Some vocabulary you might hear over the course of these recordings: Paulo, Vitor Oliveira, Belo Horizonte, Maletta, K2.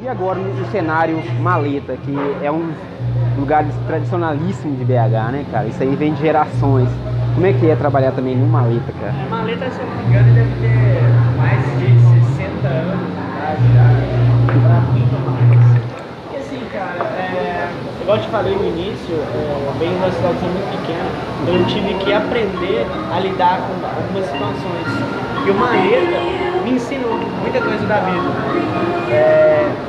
E agora no cenário Maletta, que é um lugar tradicionalíssimo de BH, né, cara? Isso aí vem de gerações. Como é que é trabalhar também no Maletta, cara? A Maletta, se eu não me engano, deve ter mais de 60 anos de idade já, pra muito mais. E assim, cara, igual eu te falei no início, eu venho de uma situação muito pequena, eu tive que aprender a lidar com algumas situações. E o Maletta me ensinou muita coisa da vida.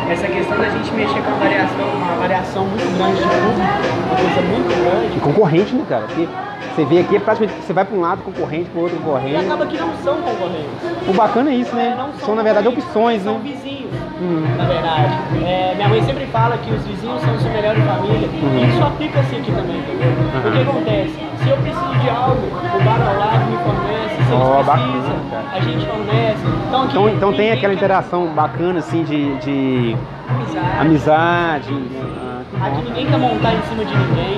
Essa questão da gente mexer com uma variação muito grande de público, uma coisa muito grande. E concorrente, né, cara? Porque você vê aqui, praticamente você vai para um lado concorrente, para o outro concorrente. E acaba que não são concorrentes. O bacana é isso, né? São, na verdade, opções, né? São vizinhos, na verdade. Minha mãe sempre fala que os vizinhos são sua melhor família. E isso aplica-se aqui também, entendeu? O que acontece? Se eu preciso de algo, o bar ao lado me fornece, se eles precisam, a gente fornece. Então tem aquela interação bacana, assim, de amizade. Aqui ninguém quer montar em cima de ninguém.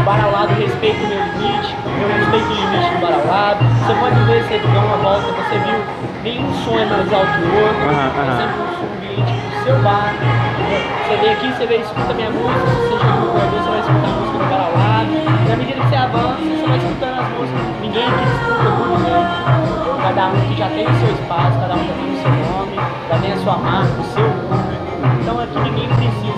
O bar ao lado respeita o meu limite, eu respeito o limite do bar ao lado. Você pode ver, você deu uma volta, você viu, nenhum som é mais alto que o outro, é sempre um som ambiente do seu bar. Você vem aqui, você vem, escuta minha música, se você chega no computador, você vai escutar a música do bar ao lado. Na medida que você avança, você vai escutando as músicas. Ninguém aqui escuta por ninguém. Cada um que já tem o seu espaço, cada um já tem o seu nome, já tem a sua marca, o seu nome. Então aqui ninguém precisa.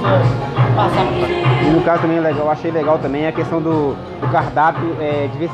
E no caso também eu achei legal também a questão do cardápio diversificado.